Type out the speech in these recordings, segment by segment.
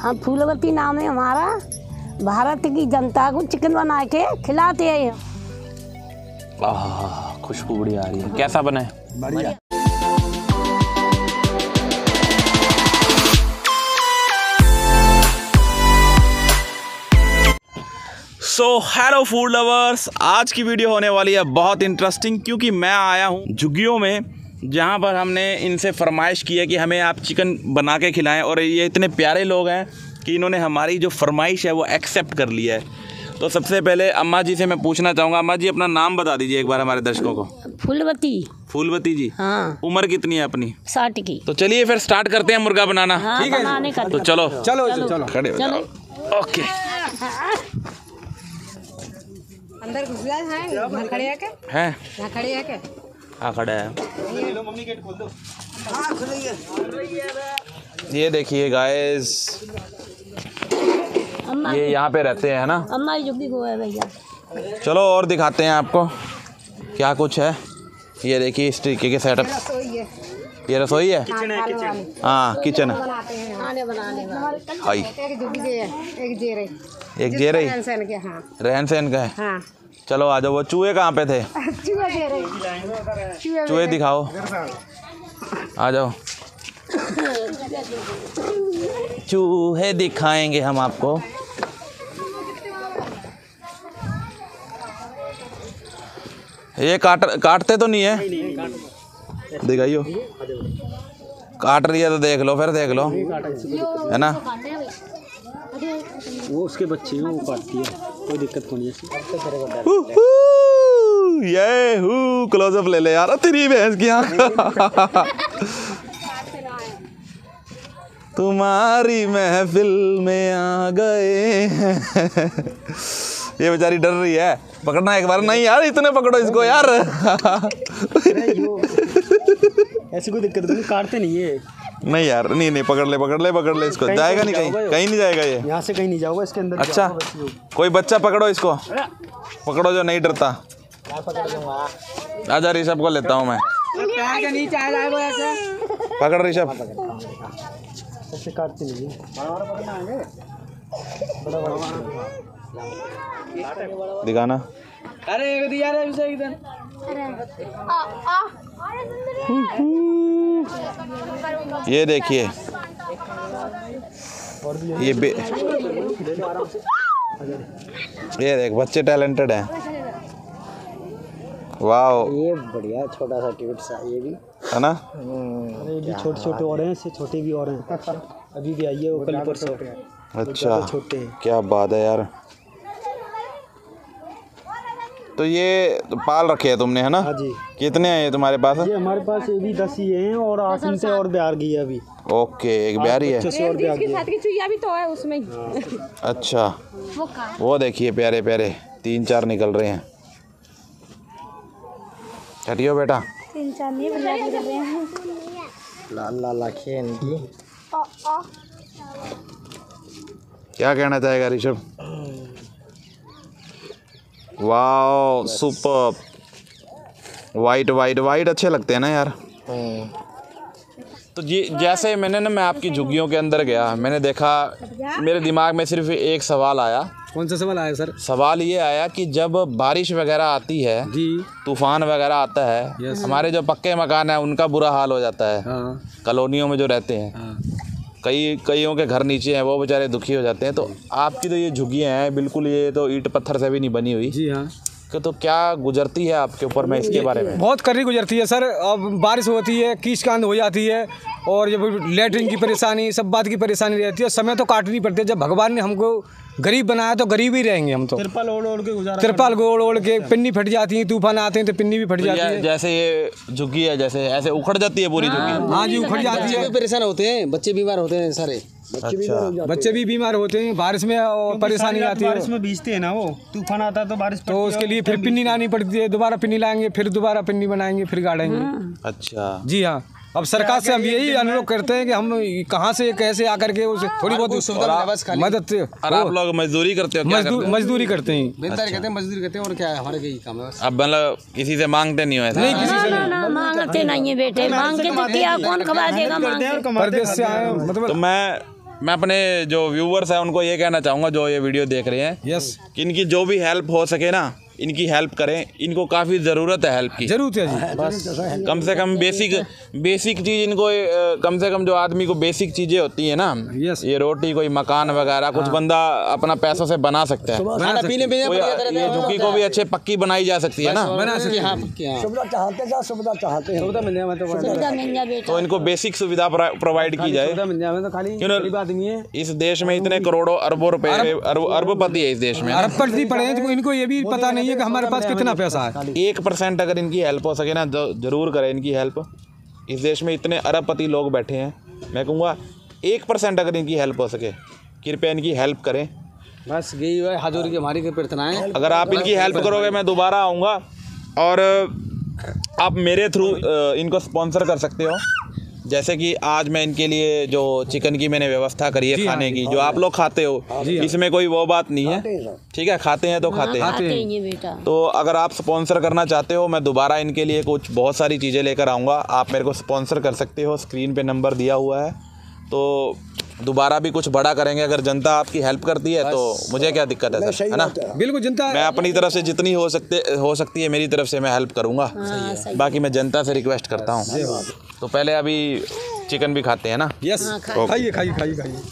हम food lover के नाम है हमारा, भारत की जनता को चिकन बना के खिलाते हैं। खुशबू बढ़िया आ रही है, कैसा बना है? बढ़िया। सो हेलो फूड लवर्स, आज की वीडियो होने वाली है बहुत इंटरेस्टिंग, क्योंकि मैं आया हूँ झुग्गियों में, जहाँ पर हमने इनसे फरमाइश की है कि हमें आप चिकन बना के खिलाएं, और ये इतने प्यारे लोग हैं कि इन्होंने हमारी जो फरमाइश है वो एक्सेप्ट कर लिया है। तो सबसे पहले अम्मा जी से मैं पूछना चाहूँगा, अम्मा जी अपना नाम बता दीजिए एक बार हमारे दर्शकों को। फूलवती। फूलवती जी, हाँ। उम्र कितनी है अपनी? 60 की। तो चलिए फिर स्टार्ट करते हैं मुर्गा बनाना, ठीक है? तो चलो चलो खड़े हो जाओ। ओके, अंदर घुस जाए। हाँ खड़ा है। ये देखिए गाइस, ये यहाँ पे रहते हैं ना अम्मा, झुग्गी को है भैया। चलो और दिखाते हैं आपको क्या कुछ है। ये देखिए इस तरीके के सेटअप, ये रसोई है। हाँ किचन है। एक जे रही रहन सहन का है। चलो आ जाओ। वो चूहे कहाँ पे थे? चूहे दिखाओ। आ जाओ, चूहे दिखाएंगे हम आपको। ये काटते तो नहीं है? दिखाइयो। काट रही है तो देख लो, फिर देख लो, है ना? वो उसके बच्चे हैं, वो काटती है, कोई दिक्कत नहीं है। ये हूँ क्लोजअप ले ले यार, तेरी भैंस की आँख। तुम्हारी महफिल में आ गए। ये बेचारी डर रही है, पकड़ना एक बार। नहीं यार इतने पकड़ो इसको यार। ऐसी कोई दिक्कत नहीं, काटते नहीं है। नहीं यार, नहीं नहीं, पकड़ ले इसको। जाएगा नहीं, कहीं नहीं जाएगा ये, यहाँ से कहीं नहीं जाओगा इसके अंदर। अच्छा कोई बच्चा पकड़ो इसको, पकड़ो जो नहीं डरता। आजा ऋषभ को लेता हूँ मैं। पकड़ ऋषभ। दिखाना। अरे ये देखिए, ये देख बच्चे टैलेंटेड हैं। वाह ये बढ़िया, छोटा सा क्यूट सा, ये भी है ना। ये भी छोटे और हैं, इससे छोटे भी और हैं। अभी भी आई है वो कल परसों। अच्छा छोटे, क्या बात है यार। तो ये पाल रखे है तुमने, है ना? हाँ जी। कितने हैं ये तुम्हारे पास? ये हमारे पास ये भी 10 ही हैं, और 8 से और बिहार गई है अभी। ओके, एक बिहार ही है। इसके साथ की चुईया भी तो है उसमें। अच्छा वो देखिए प्यारे प्यारे 3-4 निकल रहे हैं। हटियो बेटा, 3-4 नहीं बना रहे हैं। लाल लाल आंखें इनकी। क्या कहना चाहेगा Rishabh? Wow super. White white white अच्छे लगते हैं ना यार। तो जी जैसे मैंने ना, मैं आपकी झुग्गियों के अंदर गया, मैंने देखा, मेरे दिमाग में सिर्फ एक सवाल आया। कौन सा सवाल आया सर? सवाल ये आया कि जब बारिश वगैरह आती है जी, तूफान वगैरह आता है, हमारे जो पक्के मकान है उनका बुरा हाल हो जाता है। कॉलोनियों में जो रहते हैं, कईयों के घर नीचे हैं, वो बेचारे दुखी हो जाते हैं। तो आपकी तो ये झुग्गियाँ हैं बिल्कुल, ये तो ईंट पत्थर से भी नहीं बनी हुई। जी हाँ। तो क्या गुजरती है आपके ऊपर? मैं इसके बारे में बहुत कड़ी गुजरती है सर। अब बारिश होती है, कीचकांद हो जाती है, और जब लेटरिन की परेशानी, सब बात की परेशानी रहती है। समय तो काटनी पड़ती है। जब भगवान ने हमको गरीब बनाया तो गरीब ही रहेंगे हम तो। तिरपाल ओढ़ के गुजारा, तिरपाल ओढ़ ओढ़ के, पिन्नी फट जाती है, तूफान आते हैं तो पिन्नी भी फट जाती है। जैसे ये झुग्गी है, जैसे ऐसे उखड़ जाती है पूरी झुग्गी। हाँ जी, उखड़ जाती है। परेशान होते हैं बच्चे, बीमार होते हैं सारे बच्चे भी बीमार होते हैं बारिश में, और परेशानी आती है। बारिश में भीजते हैं ना, वो तूफान आता है तो बारिश, तो उसके लिए फिर पिन्नी लानी पड़ती है। दोबारा पिन्नी लाएंगे, फिर दोबारा पिन्नी बनाएंगे, फिर गाड़ेंगे। अच्छा जी हाँ। अब सरकार से हम यही अनुरोध करते हैं कि हम कहाँ से कैसे आकर के उसे थोड़ी बहुत मदद। आप लोग मजदूरी करते हो? मजदूरी करते हैं, बेनतारी करते हैं, मजदूरी करते हैं। और क्या हमारे यही काम है। अब मतलब किसी से मांगते नहीं हो? नहीं, किसी से मांगते नहीं है बेटे। मांग के तो क्या, कौन खवा देगा। प्रदेश से आए मतलब। मैं अपने जो व्यूवर्स हैं उनको ये कहना चाहूँगा, जो ये वीडियो देख रहे हैं, यस, कि इनकी जो भी हेल्प हो सके ना, इनकी हेल्प करें। इनको काफ़ी ज़रूरत है हेल्प की। ज़रूरत है जी, बस कम से कम बेसिक चीज़ इनको, कम से कम जो आदमी को बेसिक चीज़ें होती है ना, ये रोटी, कोई मकान वगैरह, कुछ बंदा अपना पैसों से बना सकता है। ये झुग्गी को भी अच्छे पक्की बनाई जा सकती है ना, बना सकती है। तो इनको बेसिक सुविधा प्रोवाइड की जाए। इस देश में इतने करोड़ों अरबों रुपए, अरबपति है इस देश में, अरबपति पड़े हैं। तो इनको ये भी पता नहीं है कि हमारे पास कितना पैसा है। 1% अगर इनकी हेल्प हो सके ना, जरूर करें इनकी हेल्प। इस देश में इतने अरबपति लोग बैठे हैं, मैं कहूँगा 1% अगर इनकी हेल्प हो सके, कृपया इनकी हेल्प करें। बस यही है हजूर की हमारी प्रार्थनाएं। अगर आप इनकी हेल्प करोगे, मैं दोबारा आऊँगा, और आप मेरे थ्रू इनको स्पॉन्सर कर सकते हो। जैसे कि आज मैं इनके लिए जो चिकन की मैंने व्यवस्था करी है खाने की, जो आप लोग खाते हो, इसमें कोई वो बात नहीं है, ठीक है। खाते हैं तो खाते हैं। तो अगर आप स्पॉन्सर करना चाहते हो, मैं दोबारा इनके लिए कुछ बहुत सारी चीज़ें लेकर आऊँगा। आप मेरे को स्पॉन्सर कर सकते हो, स्क्रीन पे नंबर दिया हुआ है। तो दोबारा भी कुछ बड़ा करेंगे। अगर जनता आपकी हेल्प करती है तो मुझे क्या दिक्कत है सर, है ना। बिल्कुल, जनता, मैं अपनी तरफ से जितनी हो सकती है मेरी तरफ से मैं हेल्प करूँगा। बाकी मैं जनता से रिक्वेस्ट करता हूँ। तो पहले अभी चिकन भी खाते हैं ना। यस, खाइए खाइए खाइए खाइए।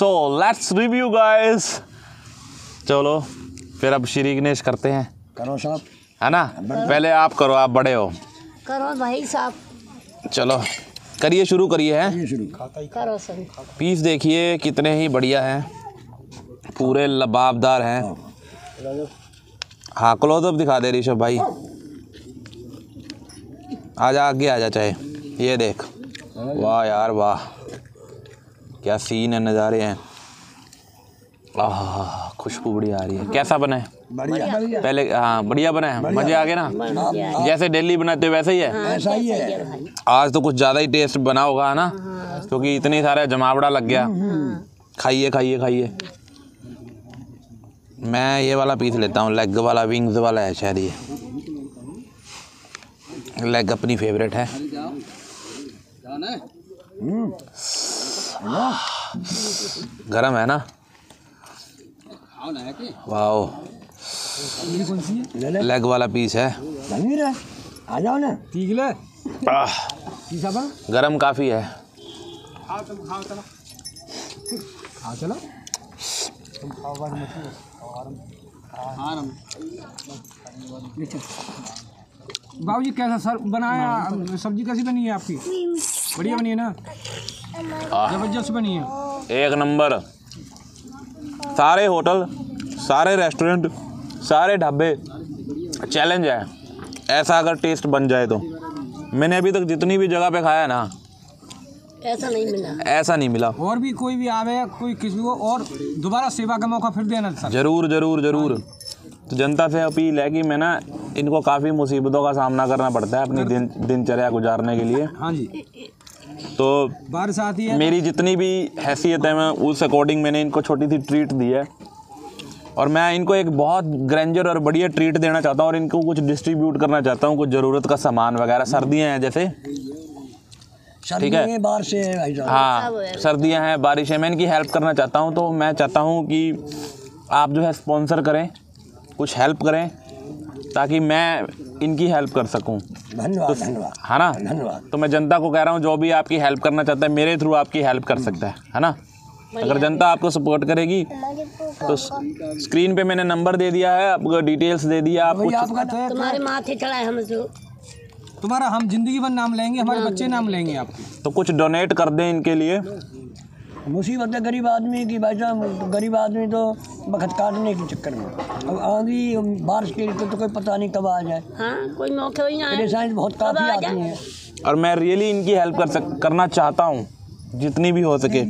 So let's review guys। चलो फिर अब श्री गणेश करते हैं। करो साहब, है ना। पहले आप करो, आप बड़े हो। करो भाई साहब, चलो करिए, शुरू करिए। हैं पीस देखिए कितने ही बढ़िया हैं, पूरे लबाबदार हैं। हाँ, क्लोज अप दिखा दे ऋषभ भाई। आजा, आगे आजा चाहे। ये देख, वाह यार वाह, क्या सीन है, नज़ारे हैं। आह, खुशबू बढ़िया आ रही है। कैसा बना है? बढ़िया। पहले हाँ, बढ़िया बना है। मज़े आ गए ना। जैसे डेली बनाते हो वैसे ही है। ऐसा ही है। आज तो कुछ ज़्यादा ही टेस्ट बना होगा, है ना, क्योंकि इतने सारे जमावड़ा लग गया। खाइए खाइए खाइए। मैं ये वाला पीस लेता हूँ, लेग वाला, विंग्स वाला है शायद। ये लेग अपनी फेवरेट है। गरम है ना। वाह, लेग वाला पीस है। आ जाओ ना, गरम काफी है। बाबू जी कैसा सर बनाया? सब्जी कैसी बनी है आपकी? बढ़िया बनी है ना, जबरदस्त बनी है, एक नंबर। सारे होटल, सारे रेस्टोरेंट, सारे ढाबे चैलेंज है, ऐसा अगर टेस्ट बन जाए तो। मैंने अभी तक जितनी भी जगह पे खाया ना, ऐसा नहीं मिला, ऐसा नहीं मिला। और भी कोई भी आवे, कोई किसी को और दोबारा सेवा का मौका फिर देना सर। जरूर जरूर जरूर। तो जनता से अपील है कि मैं ना इनको काफ़ी मुसीबतों का सामना करना पड़ता है अपनी दिनचर्या गुजारने के लिए। हाँ जी, तो बारिश आती है, मेरी जितनी भी हैसियत है मैं उस अकॉर्डिंग मैंने इनको छोटी सी ट्रीट दी है और मैं इनको एक बहुत ग्रैंडर और बढ़िया ट्रीट देना चाहता हूँ और इनको कुछ डिस्ट्रीब्यूट करना चाहता हूँ, कुछ ज़रूरत का सामान वगैरह। सर्दियाँ हैं जैसे, ठीक है, बारिशें, हाँ सर्दियाँ हैं, बारिशें, मैं इनकी हेल्प करना चाहता हूँ। तो मैं चाहता हूँ कि आप जो है स्पॉन्सर करें, कुछ हेल्प करें ताकि मैं इनकी हेल्प कर सकूं। धन्यवाद। है ना, धन्यवाद। तो मैं जनता को कह रहा हूं जो भी आपकी हेल्प करना चाहता है मेरे थ्रू आपकी हेल्प कर सकता है ना। अगर जनता आपको सपोर्ट करेगी तो स्क्रीन पे मैंने नंबर दे दिया है, आपको डिटेल्स दे दिया, आपको तुम्हारे माथे चढ़ा है हम जो तुम्हारा, हम जिंदगी भर नाम लेंगे, हमारे बच्चे नाम लेंगे आपको। तो कुछ डोनेट कर दें इनके लिए। मुसीबत है गरीब आदमी की भाई साहब, गरीब आदमी तो वक्त काटने के चक्कर में, अब आंधी बारिश के तो कोई पता नहीं कब आ जाए। हाँ, कोई मौका ही नहीं, परेशानी बहुत काफ़ी आदमी है और मैं रियली इनकी हेल्प करना चाहता हूँ जितनी भी हो सके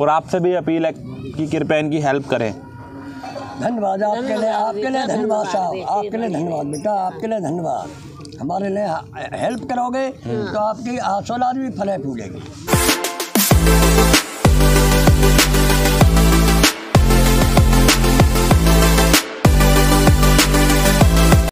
और आपसे भी अपील है कि कृपया इनकी हेल्प करें। धन्यवाद आपके लिए, आपके लिए धन्यवाद साहब, आपके लिए धन्यवाद बेटा, आपके लिए धन्यवाद। हमारे लिए हेल्प करोगे तो आपकी हौसला भी फले फूलेगी।